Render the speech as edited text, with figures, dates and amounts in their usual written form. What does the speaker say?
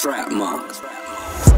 Trap Monk.